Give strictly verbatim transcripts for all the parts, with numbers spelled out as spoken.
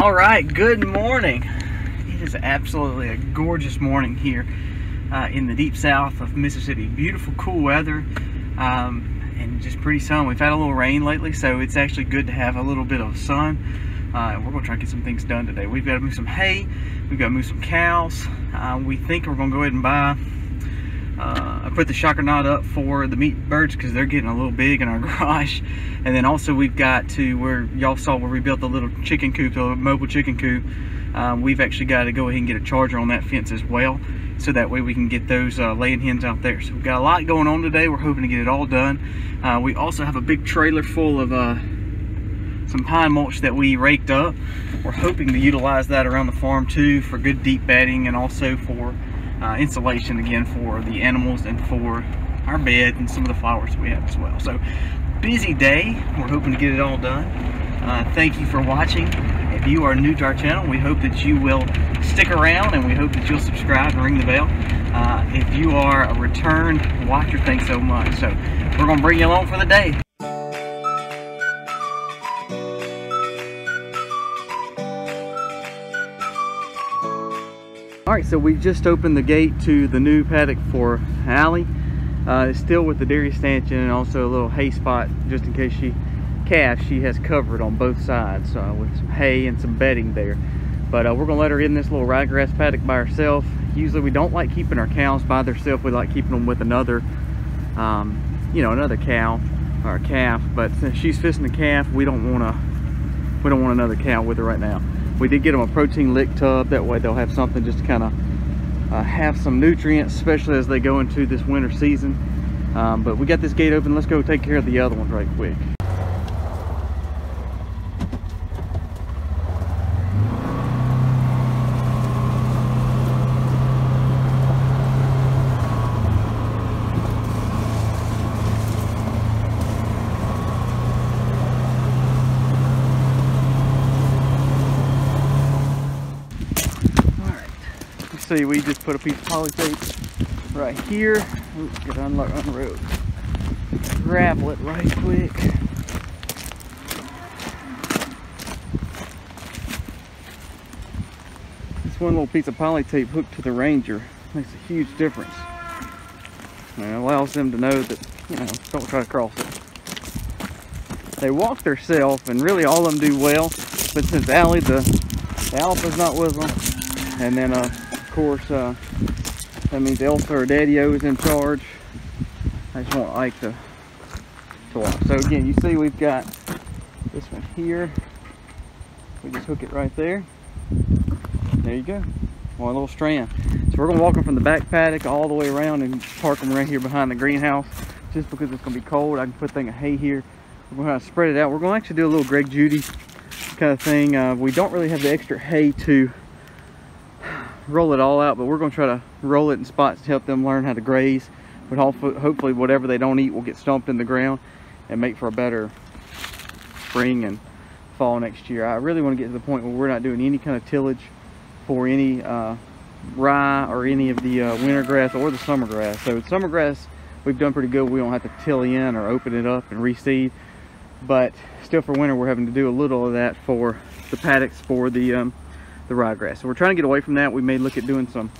All right, good morning. It is absolutely a gorgeous morning here uh, in the deep south of Mississippi. Beautiful, cool weather, um, and just pretty sun. We've had a little rain lately, so it's actually good to have a little bit of sun. Uh, and we're gonna try to get some things done today. We've got to move some hay, we've got to move some cows. Uh, we think we're gonna go ahead and buy, uh, I put the shocker knot up for the meat birds because they're getting a little big in our garage. And then also we've got to, where y'all saw where we built the little chicken coop, the mobile chicken coop, uh, we've actually got to go ahead and get a charger on that fence as well, so that way we can get those uh, laying hens out there. So we've got a lot going on today. We're hoping to get it all done. Uh, we also have a big trailer full of uh, some pine mulch that we raked up. We're hoping to utilize that around the farm too for good deep bedding, and also for Uh, insulation again for the animals and for our bed and some of the flowers we have as well. So busy day. We're hoping to get it all done. Uh, thank you for watching. If you are new to our channel, we hope that you will stick around, and we hope that you'll subscribe and ring the bell. Uh, if you are a return watcher, thanks so much. So we're going to bring you along for the day. All right, so we just opened the gate to the new paddock for Allie. Uh, it's still with the dairy stanchion and also a little hay spot just in case she calves. She has covered on both sides uh, with some hay and some bedding there. But uh, we're gonna let her in this little ryegrass paddock by herself. Usually we don't like keeping our cows by themselves. We like keeping them with another, um, you know, another cow or calf. But since she's fisting a calf, we don't wanna, we don't want another cow with her right now. We did get them a protein lick tub, that way they'll have something just to kind of uh, have some nutrients, especially as they go into this winter season. Um, but we got this gate open. Let's go take care of the other one right quick. See, we just put a piece of poly tape right here. Oops, gotta unload, unrope. Gravel it right quick. This one little piece of poly tape hooked to the Ranger makes a huge difference. And it allows them to know that, you know, don't try to cross it. They walk themselves, and really all of them do well. But since Allie, the, the alpha's not with them, and then uh. course, uh, that means Elsa or Daddy-O is in charge. I just want Ike to, to walk. So again, you see we've got this one here. We just hook it right there. There you go. One little strand. So we're going to walk them from the back paddock all the way around and park them right here behind the greenhouse. Just because it's going to be cold, I can put a thing of hay here. We're going to spread it out. We're going to actually do a little Greg Judy kind of thing. Uh, we don't really have the extra hay to roll it all out, but we're going to try to roll it in spots to help them learn how to graze, but hopefully whatever they don't eat will get stumped in the ground and make for a better spring and fall next year. I really want to get to the point where we're not doing any kind of tillage for any uh, rye or any of the uh, winter grass or the summer grass. So with summer grass we've done pretty good. We don't have to till in or open it up and reseed, but still for winter we're having to do a little of that for the paddocks for the um, the ryegrass. So we're trying to get away from that. We may look at doing some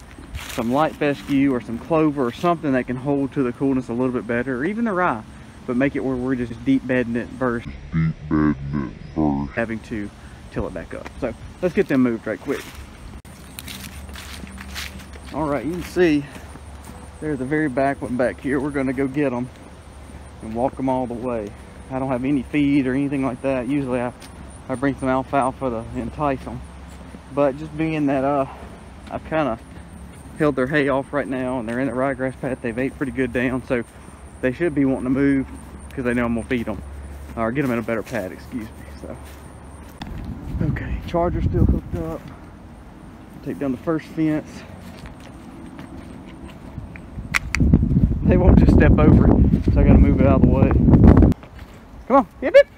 some light fescue or some clover or something that can hold to the coolness a little bit better, or even the rye, but make it where we're just deep bedding it versus deep bedding it first. Having to till it back up. So let's get them moved right quick. All right, you can see there's the very back one back here. We're going to go get them and walk them all the way. I don't have any feed or anything like that. Usually I, I bring some alfalfa to entice them. But just being that uh, I've kind of held their hay off right now and they're in the ryegrass pad, they've ate pretty good down, so they should be wanting to move because they know I'm going to feed them or get them in a better pad, excuse me. So, okay, charger still hooked up. Take down the first fence. They won't just step over it, so I got to move it out of the way. Come on, yip, yip.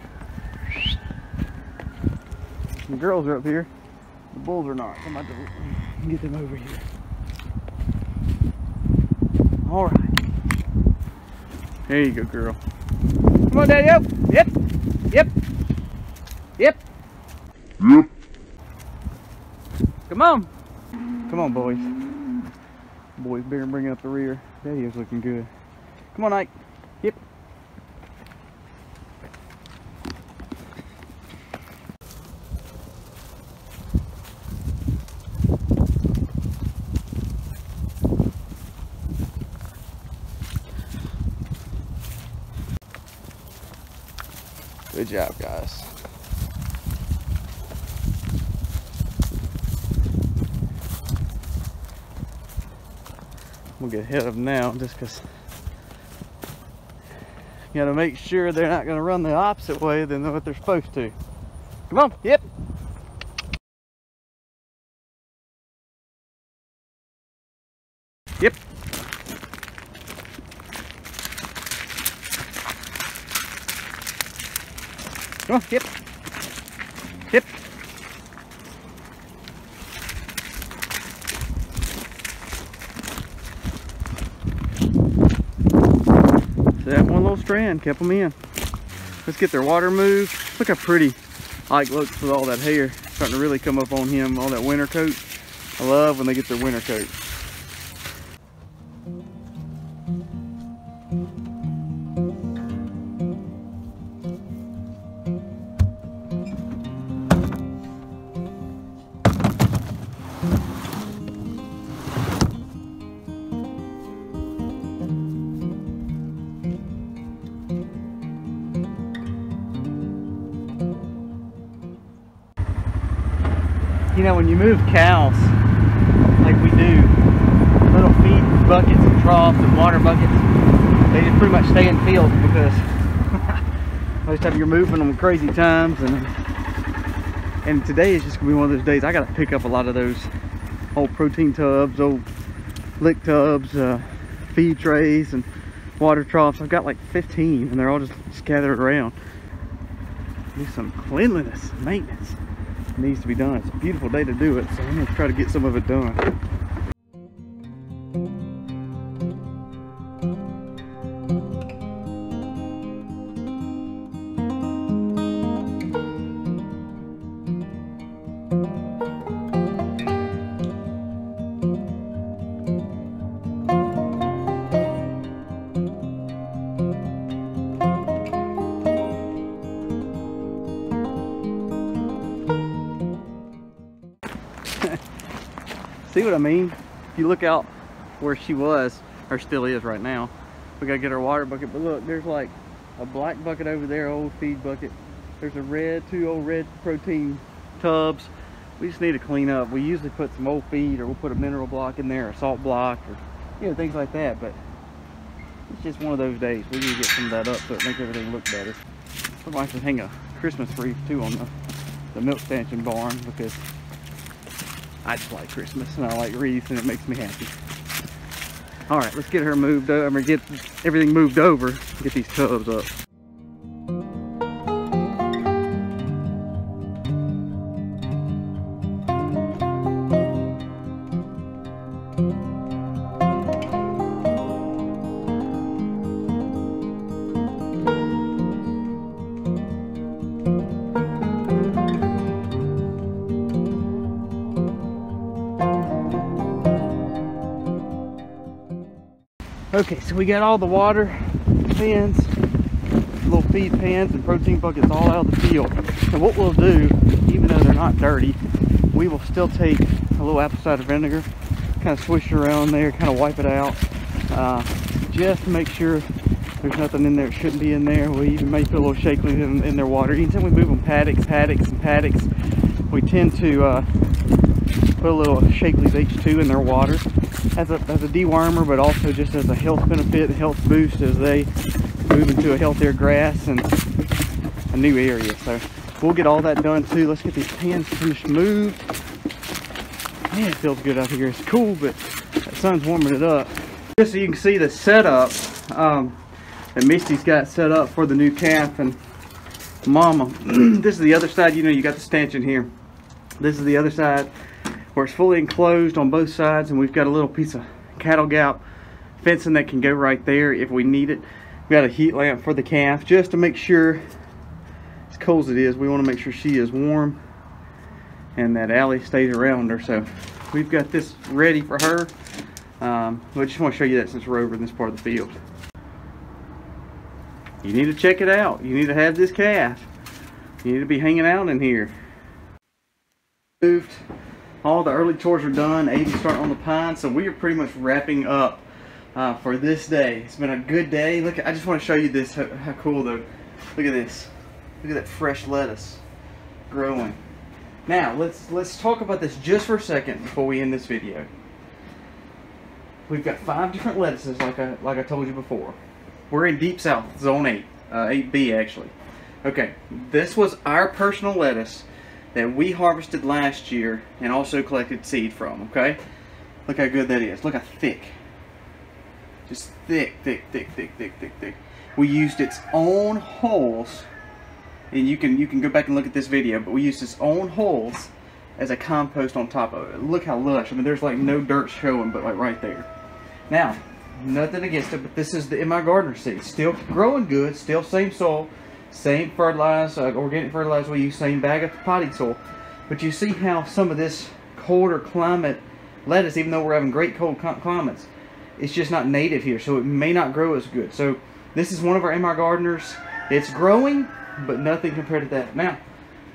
The girls are up here. The bulls are not. I'm about to get them over here. All right. There you go, girl. Come on, Daddy-O. Yep. Yep. Yep. Yep. Come on. Come on, boys. Boys, better bring up the rear. That is looking good. Come on, Ike. Yep. Good job, guys. I'm gonna get ahead of them now just because you gotta make sure they're not gonna run the opposite way than what they're supposed to. Come on, yep. Yep. Come on, yep. Yep. That one little strand kept them in. Let's get their water moved. Look how pretty Ike looks with all that hair. It's starting to really come up on him, all that winter coat. I love when they get their winter coat. You know, when you move cows like we do, little feed buckets and troughs and water buckets, they just pretty much stay in fields because most of you're moving them crazy times, and and today is just gonna be one of those days. I gotta pick up a lot of those old protein tubs, old lick tubs, uh, feed trays, and water troughs. I've got like fifteen, and they're all just scattered around. Do some cleanliness, maintenance. Needs to be done. It's a beautiful day to do it, so I'm gonna try to get some of it done. See what I mean? If you look out where she was, or still is right now, we gotta get our water bucket, but look, there's like a black bucket over there, old feed bucket. There's a red, two old red protein tubs. We just need to clean up. We usually put some old feed, or we'll put a mineral block in there, a salt block, or you know, things like that, but it's just one of those days. We need to get some of that up so it makes everything look better. I might just hang a Christmas wreath too on the, the milk stanchion barn, because I just like Christmas and I like wreaths and it makes me happy. All right, let's get her moved over. I'm gonna get everything moved over, get these tubs up. Okay, so we got all the water pans, little feed pans and protein buckets all out of the field. And what we'll do, even though they're not dirty, we will still take a little apple cider vinegar, kind of swish it around there, kind of wipe it out, uh, just to make sure there's nothing in there that shouldn't be in there. We even may put a little Shaklee's in, in their water. Anytime we move them paddocks, paddocks, and paddocks, we tend to uh, put a little Shaklee's H two in their water. As a, as a dewormer, but also just as a health benefit, health boost as they move into a healthier grass and a new area. So we'll get all that done too. Let's get these pans finished moved. Man, it feels good out here. It's cool, but the sun's warming it up. Just so you can see the setup um, that Misty's got set up for the new calf and Mama. This is the other side. You know, you got the stanchion here. This is the other side, where it's fully enclosed on both sides, and we've got a little piece of cattle gap fencing that can go right there if we need it. We've got a heat lamp for the calf just to make sure, as cold as it is, we want to make sure she is warm and that Allie stays around her. So we've got this ready for her. Um, I just want to show you that since we're over in this part of the field. You need to check it out. You need to have this calf. You need to be hanging out in here. Moved. All the early chores are done. Aiden's starting on the pine, so we are pretty much wrapping up uh, for this day. It's been a good day. Look, I just want to show you this. How, how cool though. Look at this. Look at that fresh lettuce growing. Now let's let's talk about this just for a second before we end this video. We've got five different lettuces, like I like I told you before. We're in Deep South, Zone eight, uh, eight B actually. Okay, this was our personal lettuce that we harvested last year and also collected seed from, okay? Look how good that is. Look how thick. Just thick, thick, thick, thick, thick, thick, thick. We used its own hulls, and you can, you can go back and look at this video, but we used its own hulls as a compost on top of it. Look how lush. I mean, there's like no dirt showing, but like right there. Now, nothing against it, but this is the MIgardener seed. Still growing good, still same soil, same fertilizer, uh, organic fertilizer we use, same bag of potting soil. But you see how some of this colder climate lettuce, even though we're having great cold climates, it's just not native here, so it may not grow as good. So this is one of our MIgardeners. It's growing, but nothing compared to that. Now,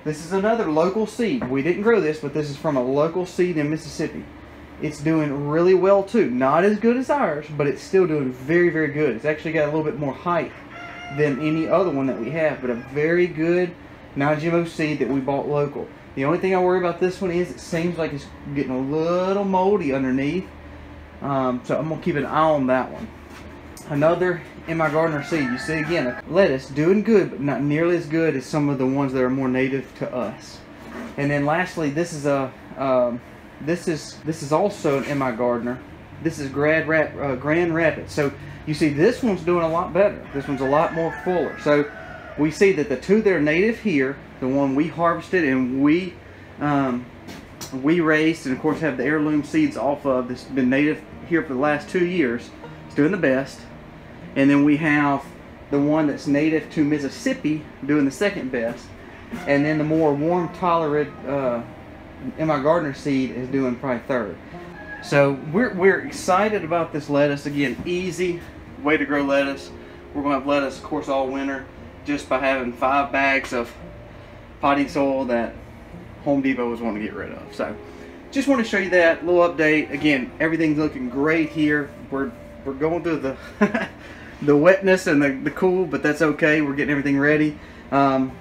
this is another local seed. We didn't grow this, but this is from a local seed in Mississippi. It's doing really well too. Not as good as ours, but it's still doing very, very good. It's actually got a little bit more height than any other one that we have, but a very good non-G M O seed that we bought local. The only thing I worry about this one is it seems like it's getting a little moldy underneath, um, so I'm gonna keep an eye on that one. Another MIgardener seed, you see again, lettuce doing good, but not nearly as good as some of the ones that are more native to us. And then lastly, this is a um, this is this is also an MIgardener. This is Grand Rap, uh, Grand Rapids. So you see, this one's doing a lot better. This one's a lot more fuller. So we see that the two that are native here, the one we harvested and we um, we raised, and of course have the heirloom seeds off of, that's been native here for the last two years. It's doing the best. And then we have the one that's native to Mississippi doing the second best. And then the more warm tolerant uh, MIgardener seed is doing probably third. So we're, we're excited about this lettuce. Again, easy way to grow lettuce. We're gonna have lettuce, of course, all winter, just by having five bags of potting soil that Home Depot was wanting to get rid of. So just want to show you that little update. Again, everything's looking great here. We're, we're going through the the wetness and the, the cool, but that's okay. We're getting everything ready. Um,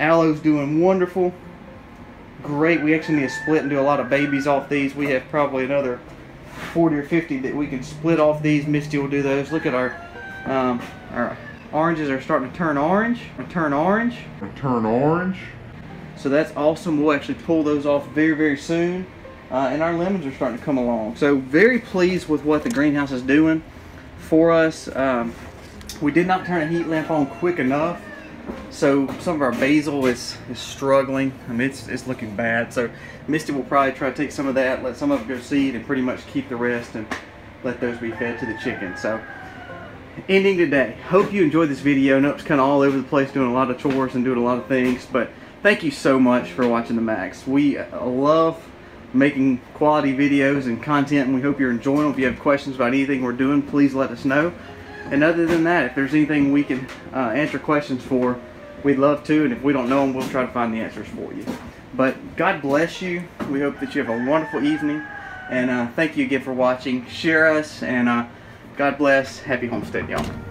aloe's doing wonderful. Great. We actually need to split and do a lot of babies off these. We have probably another forty or fifty that we can split off these. Misty will do those. Look at our um, our oranges are starting to turn orange. Turn orange. Turn orange. So that's awesome. We'll actually pull those off very, very soon. Uh, and our lemons are starting to come along. So very pleased with what the greenhouse is doing for us. Um, we did not turn a heat lamp on quick enough. So some of our basil is, is struggling. I mean, it's, it's looking bad. So Misty will probably try to take some of that, let some of it go seed, and pretty much keep the rest and let those be fed to the chicken. So ending today. Hope you enjoyed this video. I know it's kind of all over the place, doing a lot of chores and doing a lot of things, but thank you so much for watching The Macs. We love making quality videos and content, and we hope you're enjoying them. If you have questions about anything we're doing, please let us know. And other than that, if there's anything we can uh, answer questions for, we'd love to. And if we don't know them, we'll try to find the answers for you. But God bless you. We hope that you have a wonderful evening. And uh, thank you again for watching. Share us. And uh, God bless. Happy homestead, y'all.